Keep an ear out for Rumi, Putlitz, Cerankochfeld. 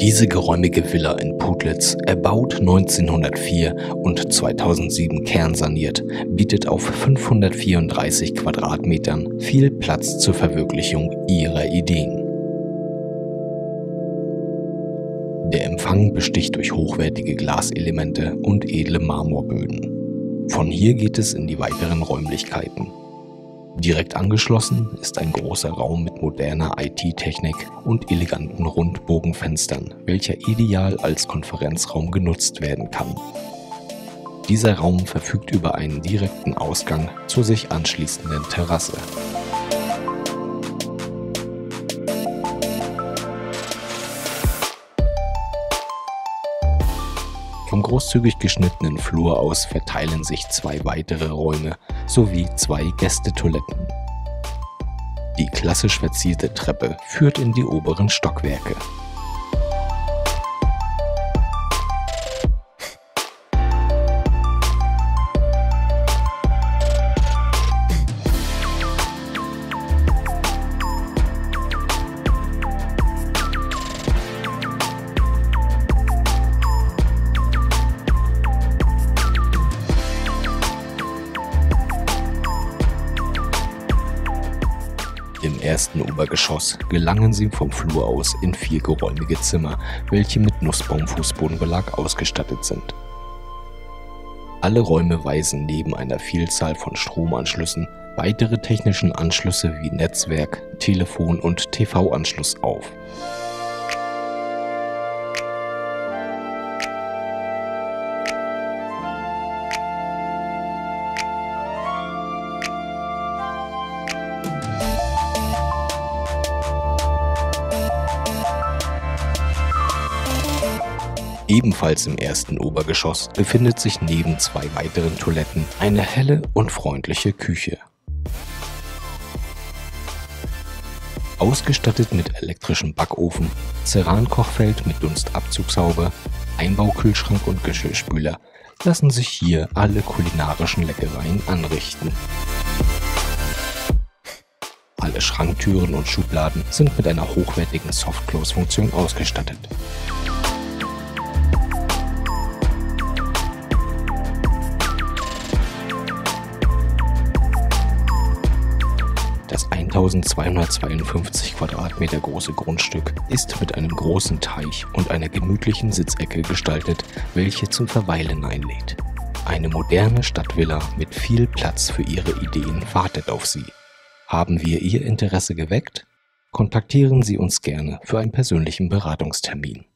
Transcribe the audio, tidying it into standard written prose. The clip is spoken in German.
Diese geräumige Villa in Putlitz, erbaut 1904 und 2007 kernsaniert, bietet auf 534 Quadratmetern viel Platz zur Verwirklichung ihrer Ideen. Der Empfang besticht durch hochwertige Glaselemente und edle Marmorböden. Von hier geht es in die weiteren Räumlichkeiten. Direkt angeschlossen ist ein großer Raum mit moderner IT-Technik und eleganten Rundbogenfenstern, welcher ideal als Konferenzraum genutzt werden kann. Dieser Raum verfügt über einen direkten Ausgang zur sich anschließenden Terrasse. Vom großzügig geschnittenen Flur aus verteilen sich zwei weitere Räume sowie zwei Gästetoiletten. Die klassisch verzielte Treppe führt in die oberen Stockwerke. Im ersten Obergeschoss gelangen sie vom Flur aus in vier geräumige Zimmer, welche mit Nussbaumfußbodenbelag ausgestattet sind. Alle Räume weisen neben einer Vielzahl von Stromanschlüssen weitere technischen Anschlüsse wie Netzwerk, Telefon- und TV-Anschluss auf. Ebenfalls im ersten Obergeschoss befindet sich neben zwei weiteren Toiletten eine helle und freundliche Küche. Ausgestattet mit elektrischem Backofen, Cerankochfeld mit Dunstabzugshaube, Einbaukühlschrank und Geschirrspüler lassen sich hier alle kulinarischen Leckereien anrichten. Alle Schranktüren und Schubladen sind mit einer hochwertigen Soft-Close-Funktion ausgestattet. Das 1252 Quadratmeter große Grundstück ist mit einem großen Teich und einer gemütlichen Sitzecke gestaltet, welche zum Verweilen einlädt. Eine moderne Stadtvilla mit viel Platz für Ihre Ideen wartet auf Sie. Haben wir Ihr Interesse geweckt? Kontaktieren Sie uns gerne für einen persönlichen Beratungstermin.